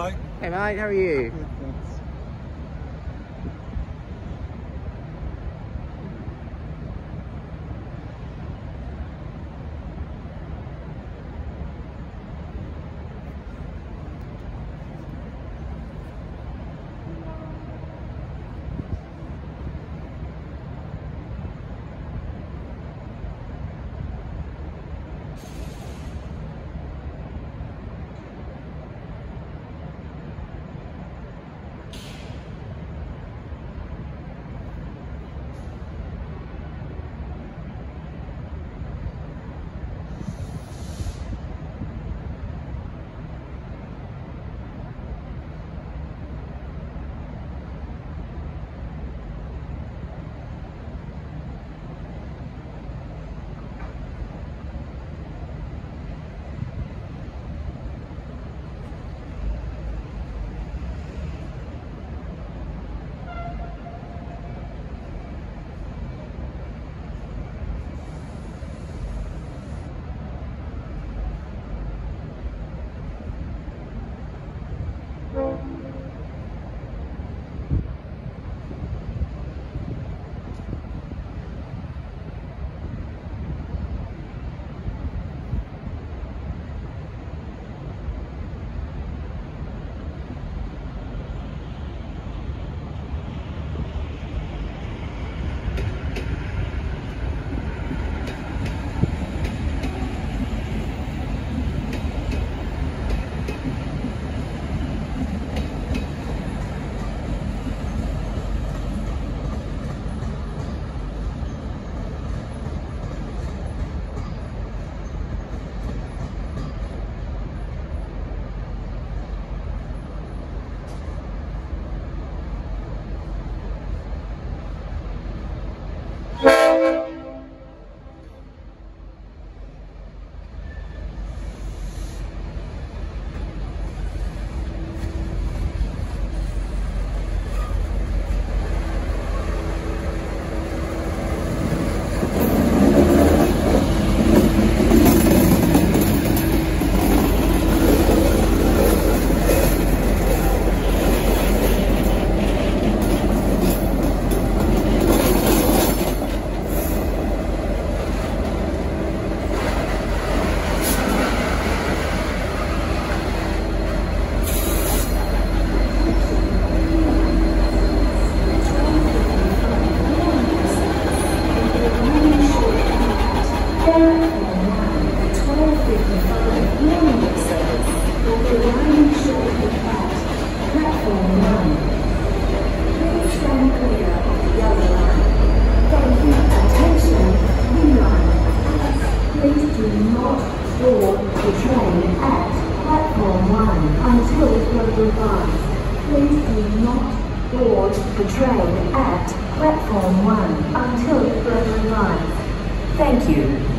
Hi. Hey mate, how are you? Good, thanks. Thank you.